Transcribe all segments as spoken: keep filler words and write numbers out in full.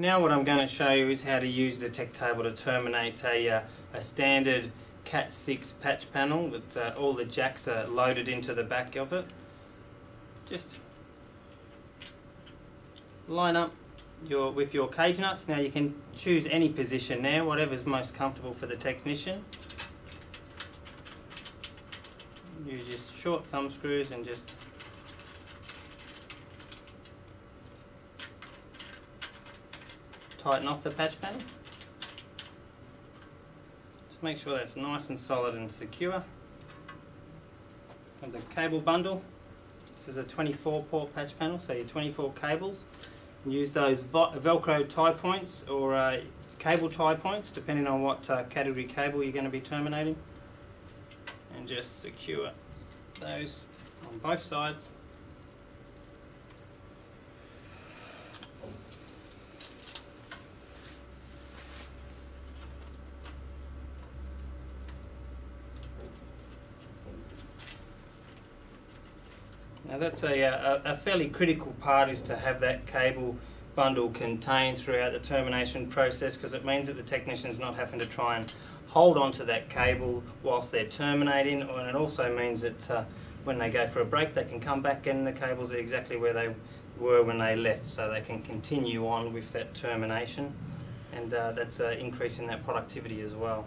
Now what I'm going to show you is how to use the tech table to terminate a, uh, a standard Cat six patch panel with uh, all the jacks are loaded into the back of it. Just line up your with your cage nuts. Now you can choose any position there, whatever's most comfortable for the technician. Use your short thumb screws and just tighten off the patch panel. Just make sure that's nice and solid and secure. And the cable bundle. This is a twenty-four port patch panel, so your twenty-four cables. Use those Velcro tie points or uh, cable tie points, depending on what uh, category cable you're going to be terminating. And just secure those on both sides. Now that's a, a, a fairly critical part, is to have that cable bundle contained throughout the termination process, because it means that the technician's not having to try and hold onto that cable whilst they're terminating, and it also means that uh, when they go for a break they can come back and the cables are exactly where they were when they left, so they can continue on with that termination, and uh, that's uh, increasing that productivity as well.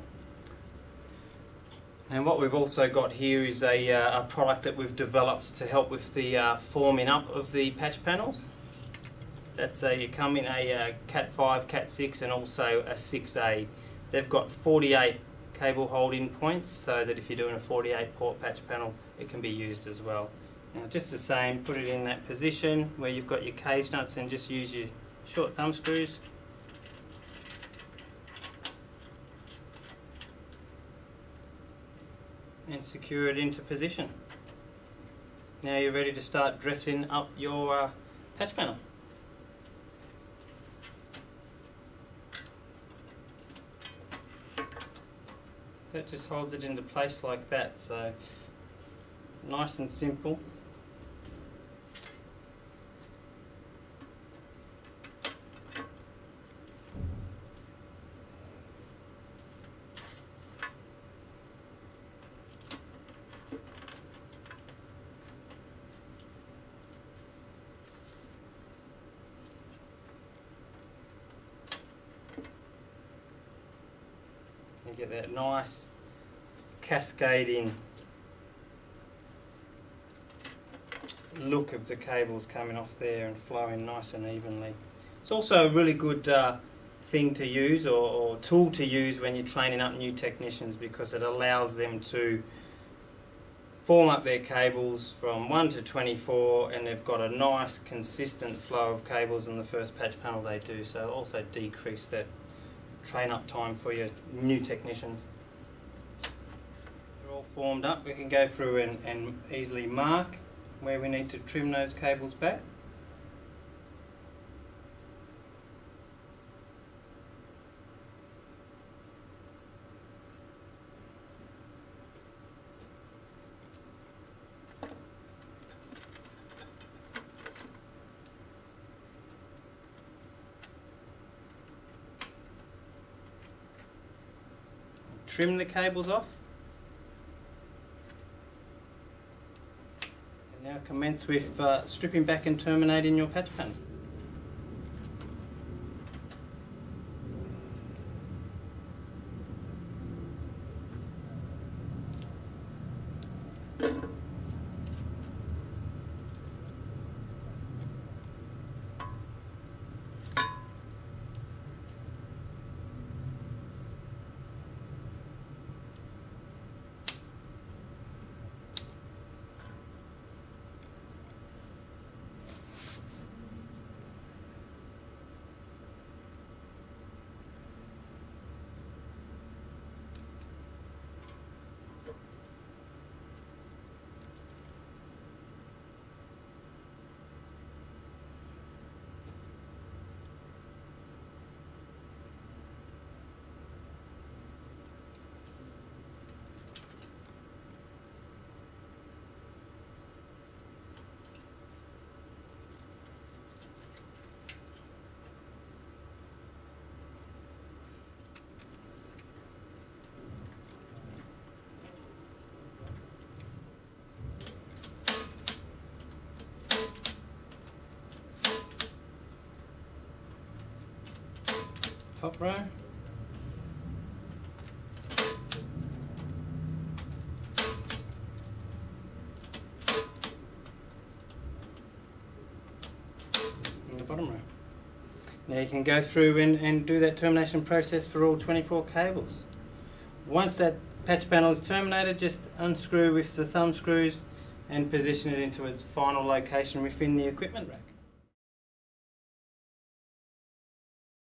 And what we've also got here is a, uh, a product that we've developed to help with the uh, forming up of the patch panels. That's a, you come in a uh, Cat five, Cat six and also a six A. They've got forty-eight cable holding points, so that if you're doing a forty-eight port patch panel it can be used as well. Now just the same, put it in that position where you've got your cage nuts and just use your short thumb screws. And secure it into position. Now you're ready to start dressing up your uh, patch panel. So it just holds it into place like that, so nice and simple. You get that nice cascading look of the cables coming off there and flowing nice and evenly. It's also a really good uh, thing to use, or, or tool to use when you're training up new technicians, because it allows them to form up their cables from one to twenty-four and they've got a nice consistent flow of cables in the first patch panel they do, so it'll also decrease that train up time for your new technicians. They're all formed up, we can go through and, and easily mark where we need to trim those cables back. Trim the cables off. And now commence with uh, stripping back and terminating your patch panel. top row. And the bottom row. Now you can go through and, and do that termination process for all twenty-four cables. Once that patch panel is terminated, just unscrew with the thumb screws and position it into its final location within the equipment rack.